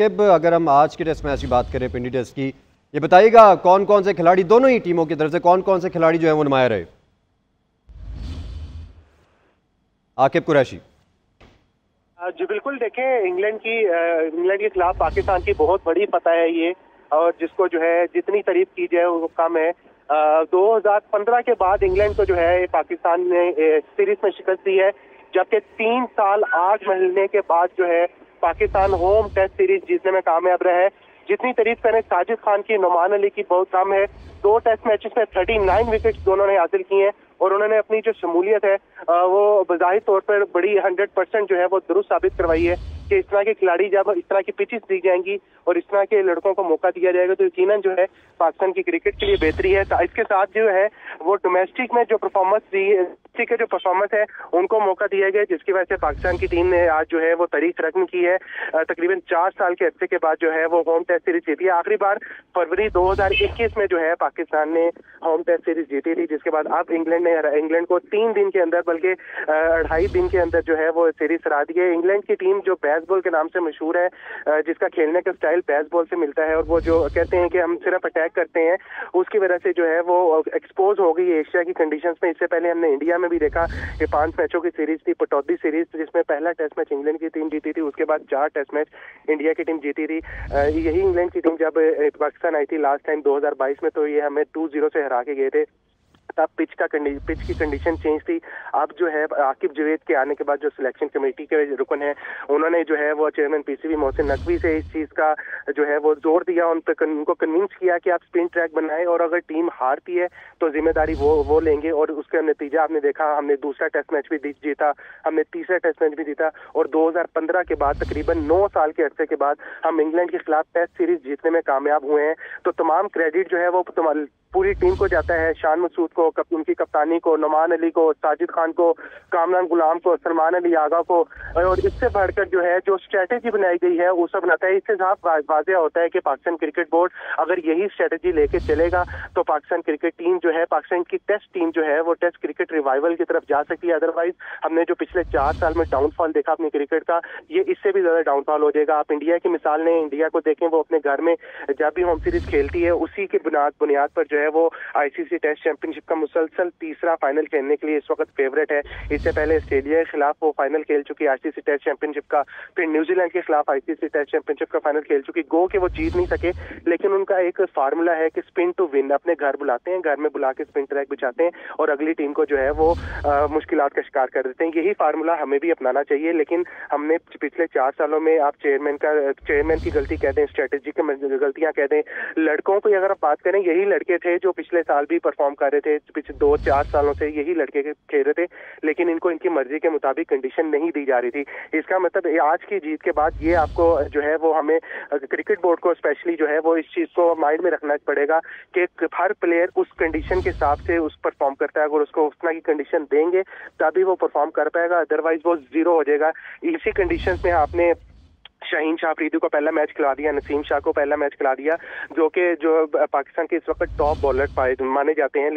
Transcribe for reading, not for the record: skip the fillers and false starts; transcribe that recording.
आकिब, अगर हम आज के टेस्ट मैच की बात करें, पिंडी टेस्ट की, ये बताइएगा कौन कौन से खिलाड़ी, दोनों ही टीमों की तरफ से कौन कौन से खिलाड़ी जो है वो नुमाया रहे? आकिब कुरैशी। जी बिल्कुल, देखें इंग्लैंड के खिलाफ पाकिस्तान की बहुत बड़ी फतह है ये, और जिसको जो है जितनी तारीफ की जाए वो कम है। 2015 के बाद इंग्लैंड को जो है पाकिस्तान ने सीरीज में शिकस्त दी है, जबकि 3 साल 8 महीने के बाद जो है पाकिस्तान होम टेस्ट सीरीज जीतने में कामयाब रहा है। जितनी तारीफ करें साजिद खान की, नुमान अली की, बहुत कम है। 2 टेस्ट मैचेस में 39 विकेट्स दोनों ने हासिल किए हैं और उन्होंने अपनी जो शमूलियत है वो बज़ाहिर तौर पर बड़ी 100% जो है वो दुरुस्त साबित करवाई है कि इस तरह के खिलाड़ी जब इस तरह की पिचेस दी जाएंगी और इस तरह के लड़कों को मौका दिया जाएगा तो यकीनन जो है पाकिस्तान की क्रिकेट के लिए बेहतरी है। इसके साथ जो है वो डोमेस्टिक में जो परफॉर्मेंस दी, के जो परफॉर्मेंस है उनको मौका दिया गया, जिसकी वजह से पाकिस्तान की टीम ने आज जो है वो तारीख रकम की है। तकरीबन 4 साल के अरसे के बाद जो है वो होम टेस्ट सीरीज जीती है। आखिरी बार फरवरी 2021 में जो है पाकिस्तान ने होम टेस्ट सीरीज जीती थी, जिसके बाद अब इंग्लैंड ने को 3 दिन के अंदर, बल्कि 2.5 दिन के अंदर जो है वो सीरीज हरा दी है। इंग्लैंड की टीम जो बेसबॉल के नाम से मशहूर है, जिसका खेलने का स्टाइल बेसबॉल से मिलता है और वो जो कहते हैं कि हम सिर्फ अटैक करते हैं, उसकी वजह से जो है वो एक्सपोज हो गई एशिया की कंडीशंस में। इससे पहले हमने इंडिया में भी देखा कि 5 मैचों की सीरीज थी, पटौदी सीरीज, जिसमें पहला टेस्ट मैच इंग्लैंड की टीम जीती थी, उसके बाद 4 टेस्ट मैच इंडिया की टीम जीती थी। यही इंग्लैंड की टीम जब पाकिस्तान आई थी लास्ट टाइम 2022 में, तो ये हमें 2-0 से हरा के गए थे। तब पिच की कंडीशन चेंज थी। अब जो है आकिब जुवैद के आने के बाद जो सिलेक्शन कमेटी के रुकन हैं, उन्होंने जो है वो चेयरमैन पीसीबी नकवी से इस चीज़ का जो है वो जोर दिया, उन पर उनको कन्विंस किया कि आप स्पिन ट्रैक बनाएं और अगर टीम हारती है तो जिम्मेदारी वो लेंगे। और उसका नतीजा आपने देखा, हमने 2रा टेस्ट मैच भी जीता, हमने 3रा टेस्ट मैच भी जीता और 2015 के बाद तकरीबन 9 साल के अरसे के बाद हम इंग्लैंड के खिलाफ टेस्ट सीरीज जीतने में कामयाब हुए हैं। तो तमाम क्रेडिट जो है वो पूरी टीम को जाता है, शान मसूद को, उनकी कप्तानी को, नुमान अली को, साजिद खान को, कामरान गुलाम को, सलमान अली आगा को। और इससे बढ़कर जो है जो स्ट्रेटेजी बनाई गई है वो सब बनाता है। इससे साफ वाजह होता है कि पाकिस्तान क्रिकेट बोर्ड अगर यही स्ट्रेटेजी लेके चलेगा तो पाकिस्तान क्रिकेट टीम जो है, पाकिस्तान की टेस्ट टीम जो है वो टेस्ट क्रिकेट रिवाइवल की तरफ जा सकती है। अदरवाइज हमने जो पिछले 4 साल में डाउनफॉल देखा अपने क्रिकेट का, ये इससे भी ज्यादा डाउनफॉल हो जाएगा। आप इंडिया की मिसाल लें, इंडिया को देखें, वो अपने घर में जब भी होम सीरीज खेलती है उसी की बुनियाद पर है वो आईसीसी टेस्ट चैंपियनशिप का मुसलसल 3रा फाइनल खेलने के लिए इस वक्त फेवरेट है। इससे पहले ऑस्ट्रेलिया के खिलाफ वो फाइनल खेल चुकी आईसीसी टेस्ट चैंपियनशिप का, फिर न्यूजीलैंड के खिलाफ आईसीसी टेस्ट चैंपियनशिप का फाइनल खेल चुकी। गो के वो जीत नहीं सके, लेकिन उनका एक फार्मूला है कि स्पिन टू विन, अपने घर बुलाते हैं, घर में बुला के स्पिन ट्रैक बिछाते हैं और अगली टीम को जो है वो मुश्किलात का शिकार कर देते हैं। यही फार्मूला हमें भी अपनाना चाहिए, लेकिन हमने पिछले 4 सालों में, आप चेयरमैन की गलती कह दें, स्ट्रेटेजी की गलतियां कह दें, लड़कों की अगर आप बात करें, यही लड़के जो पिछले साल भी परफॉर्म कर रहे थे, पिछले 2-4 सालों से यही लड़के खेल रहे थे, लेकिन इनको इनकी मर्जी के मुताबिक कंडीशन नहीं दी जा रही थी। इसका मतलब आज की जीत के बाद ये आपको जो है वो हमें क्रिकेट बोर्ड को स्पेशली जो है वो इस चीज को माइंड में रखना पड़ेगा कि हर प्लेयर उस कंडीशन के हिसाब से उस परफॉर्म करता है। अगर उसको उस तरह की कंडीशन देंगे तभी वो परफॉर्म कर पाएगा, अदरवाइज वो 0 हो जाएगा। इसी कंडीशन में आपने शाहीन शाह अफरीदी को पहला मैच खिला दिया, नसीम शाह को पहला मैच खिला दिया, जो पाकिस्तान के इस वक्त टॉप बॉलर माने जाते हैं।